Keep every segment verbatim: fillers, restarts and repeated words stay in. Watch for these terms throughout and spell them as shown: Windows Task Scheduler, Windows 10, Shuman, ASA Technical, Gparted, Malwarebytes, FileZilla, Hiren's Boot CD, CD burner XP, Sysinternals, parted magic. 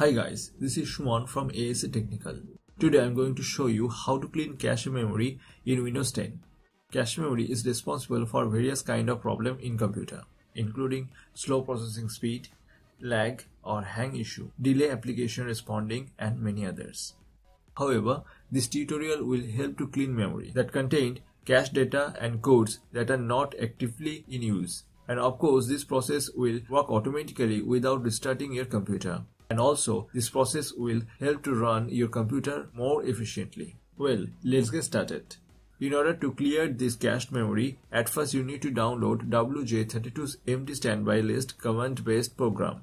Hi guys, this is Shuman from A S A Technical. Today I'm going to show you how to clean cache memory in Windows ten. Cache memory is responsible for various kind of problem in computer, including slow processing speed, lag or hang issue, delay application responding and many others. However, this tutorial will help to clean memory that contained cache data and codes that are not actively in use. And of course, this process will work automatically without restarting your computer. And also, this process will help to run your computer more efficiently. Well, let's get started. In order to clear this cached memory, at first you need to download W J thirty-two's empty standby list command-based program.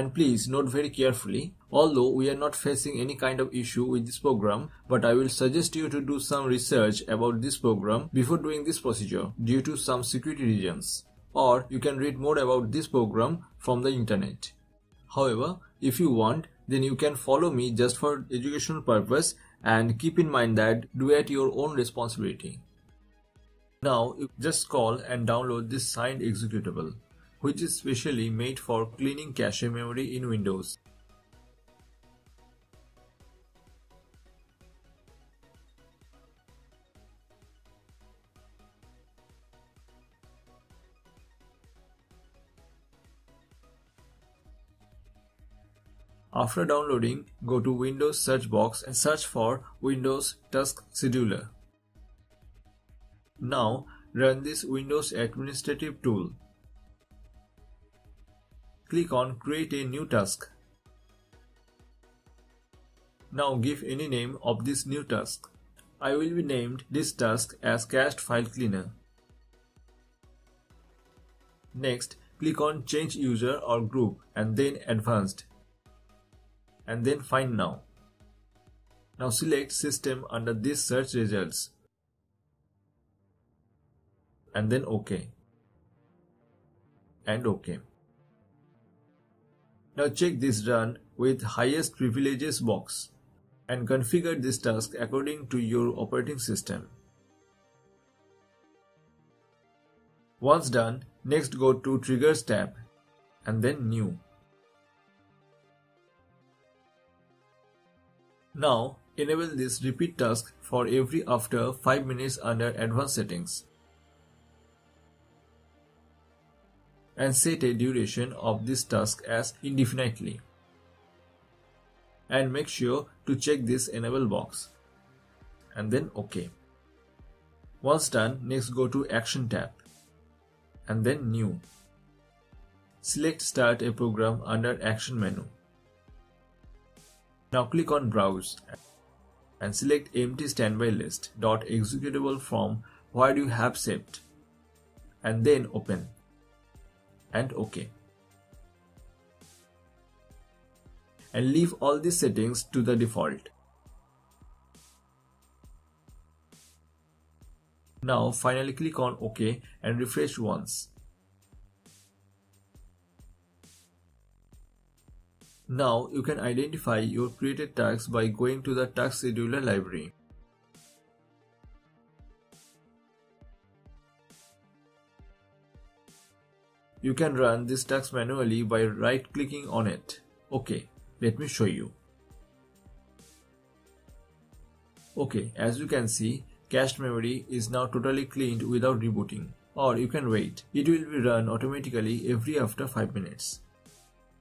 And please note very carefully, although we are not facing any kind of issue with this program, but I will suggest you to do some research about this program before doing this procedure due to some security reasons. Or you can read more about this program from the internet. However, if you want, then you can follow me just for educational purpose and keep in mind that do at your own responsibility. Now, you just call and download this signed executable, which is specially made for cleaning cache memory in Windows. After downloading, go to Windows search box and search for Windows Task Scheduler. Now run this Windows administrative tool. Click on Create a new task. Now give any name of this new task. I will be named this task as Cached File Cleaner. Next, click on Change User or Group and then Advanced. And then find now. Now select system under this search results and then OK and OK. Now check this run with highest privileges box and configure this task according to your operating system. Once done, next go to Triggers tab and then New. Now enable this repeat task for every after five minutes under advanced settings and set a duration of this task as indefinitely and make sure to check this enable box and then OK. Once done, next go to Action tab and then New. Select Start a program under Action menu. Now click on Browse and select empty standby list dot executable from where you have saved and then Open and OK. And leave all these settings to the default. Now finally click on OK and refresh once. Now you can identify your created task by going to the Task Scheduler library. You can run this task manually by right-clicking on it. OK, let me show you. OK, as you can see, cached memory is now totally cleaned without rebooting. Or you can wait. It will be run automatically every after five minutes.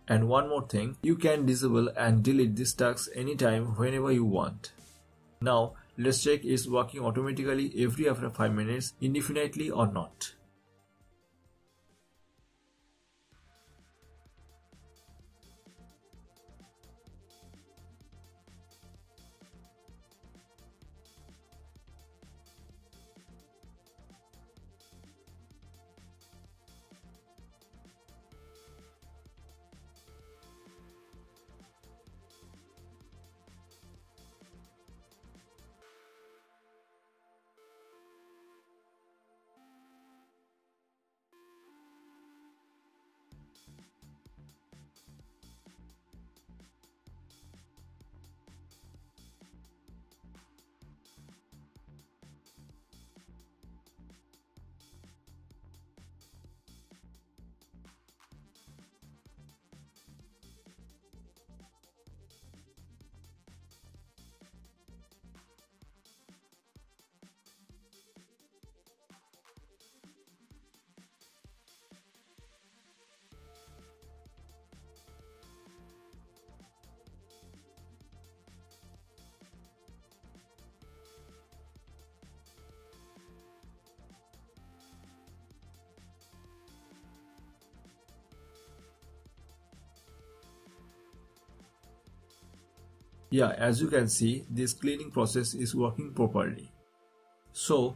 And one more thing, you can disable and delete this task anytime whenever you want. Now let's check it's working automatically every after five minutes indefinitely or not. Yeah, as you can see, this cleaning process is working properly. So,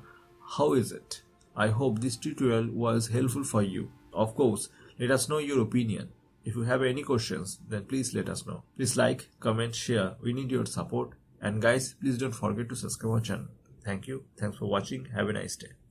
how is it? I hope this tutorial was helpful for you. Of course, let us know your opinion. If you have any questions, then please let us know. Please like, comment, share. We need your support. And guys, please don't forget to subscribe our channel. Thank you. Thanks for watching. Have a nice day.